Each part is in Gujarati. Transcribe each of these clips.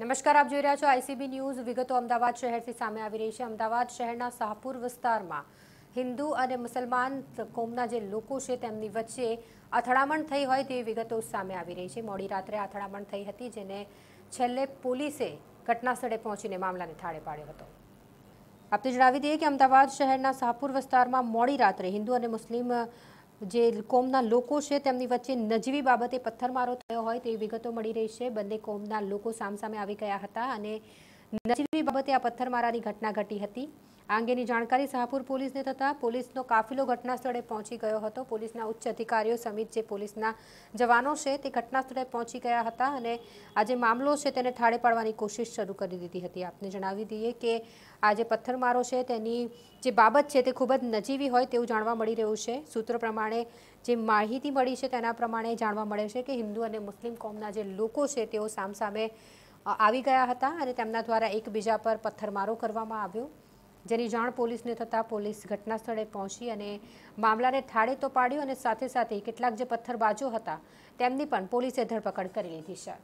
નમસ્કાર, આપ જોઈ રહ્યા છો આઈસીબી ન્યૂઝ. વિગતો અમદાવાદ શહેરથી સામે આવી રહી છે. અમદાવાદ શહેરના શાહપુર વિસ્તારમાં હિન્દુ અને મુસલમાન કોમના જે લોકો છે તેમની વચ્ચે અથડામણ થઈ હોય તેવી વિગતો સામે આવી રહી છે. મોડી રાત્રે અથડામણ થઈ હતી, જેને છેલ્લે પોલીસે ઘટનાસ્થળે પહોંચીને મામલાને થાળે પાડ્યો હતો. આપને જણાવી દઈએ કે અમદાવાદ શહેરના શાહપુર વિસ્તારમાં મોડી રાત્રે હિન્દુ અને મુસ્લિમ જે કોમના લોકો છે તેમની વચ્ચે નજીવી બાબતે પથ્થરમારો થયો હોય તેવી વિગતો મળી રહી છે. બંને કોમના લોકો સામસામે આવી ગયા હતા અને નજીવી બાબતે આ પથ્થરમારાની ઘટના ઘટી હતી. આ અંગેની જાણકારી શાહપુર પોલીસને થતાં પોલીસનો કાફિલો ઘટના સ્થળે પહોંચી ગયો હતો. પોલીસના ઉચ્ચ અધિકારીઓ સમિત જે પોલીસના જવાનો છે તે ઘટના સ્થળે પહોંચી ગયા હતા અને આ જે મામલો છે તેને થાળે પાડવાની કોશિશ શરૂ કરી દીધી હતી. આપને જણાવી દઈએ કે આ જે પથ્થરમારો છે તેની જે બાબત છે તે ખૂબ જ નજીવી હોય તેવું જાણવા મળી રહ્યું છે. સૂત્ર પ્રમાણે જે માહિતી મળી છે તેના પ્રમાણે જાણવા મળે છે કે હિન્દુ અને મુસ્લિમ કોમના જે લોકો છે તેઓ સામસામે આવી ગયા હતા અને તેમના દ્વારા એકબીજા પર પથ્થરમારો કરવામાં આવ્યો, જેની જાણ પોલીસને થતાં પોલીસ ઘટના સ્થળે પહોંચી અને મામલાને થાળે તો પાડ્યો અને સાથે સાથે કેટલાક જે પથ્થરબાજો હતા તેમની પણ પોલીસે ધરપકડ કરી લીધી છે.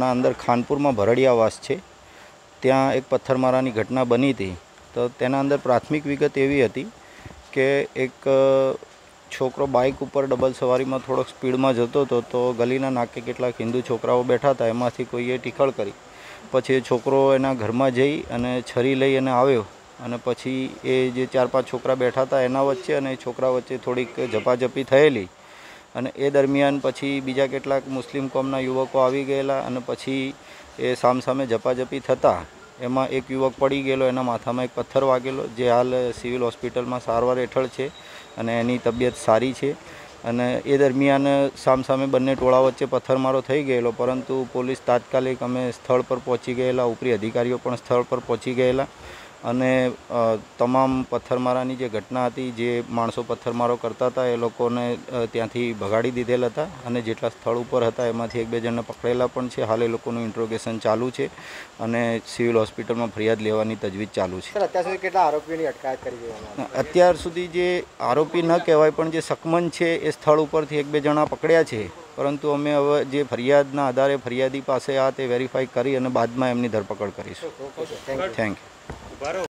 ના અંદર ખાનપુરમાં ભરડિયાવાસ છે, ત્યાં એક પથ્થરમારાની ઘટના બની હતી. તો તેના અંદર પ્રાથમિક વિગત એવી હતી કે એક છોકરો બાઇક ઉપર ડબલ સવારીમાં થોડોક સ્પીડમાં જતો હતો, તો ગલીના નાકે કેટલાક હિન્દુ છોકરાઓ બેઠા હતા, એમાંથી કોઈએ ટીખળ કરી. પછી એ છોકરો એના ઘરમાં જઈ અને છરી લઈ અને આવ્યો અને પછી એ જે 4-5 છોકરા બેઠા હતા એના વચ્ચે અને એ છોકરા વચ્ચે થોડીક ઝપાઝપી થયેલી અને એ દરમિયાન પછી બીજા કેટલાક મુસ્લિમ કોમના યુવકો આવી ગયેલા અને પછી એ સામસામે ઝપાઝપી થતાં એમાં એક યુવક પડી ગયેલો, એના માથામાં એક પથ્થર વાગેલો, જે હાલ સિવિલ હોસ્પિટલમાં સારવાર હેઠળ છે અને એની તબિયત સારી છે. અને એ દરમિયાન સામસામે બંને ટોળા વચ્ચે પથ્થરમારો થઈ ગયેલો, પરંતુ પોલીસ તાત્કાલિક અમે સ્થળ પર પહોંચી ગયેલા, ઉપરી અધિકારીઓ પણ સ્થળ પર પહોંચી ગયેલા અને તમામ પથ્થરમારાની જે ઘટના હતી, જે માણસો પથ્થરમારો કરતા હતા એ લોકોને ત્યાંથી ભગાડી દીધેલા હતા અને જેટલા સ્થળ ઉપર હતા એમાંથી 1-2 જણને પકડેલા પણ છે. હાલ એ લોકોનું ઇન્ટ્રોગેશન ચાલુ છે અને સિવિલ હોસ્પિટલમાં ફરિયાદ લેવાની તજવીજ ચાલુ છે. અત્યાર સુધી કેટલા આરોપીઓની અટકાયત કરી દેવામાં? અત્યાર સુધી જે આરોપી ન કહેવાય પણ જે શકમંદ છે એ સ્થળ ઉપરથી 1-2 જણા પકડ્યા છે, પરંતુ અમે હવે જે ફરિયાદના આધારે ફરિયાદી પાસે આ તે વેરીફાઈ કરી અને બાદમાં એમની ધરપકડ કરીશું. Thank you.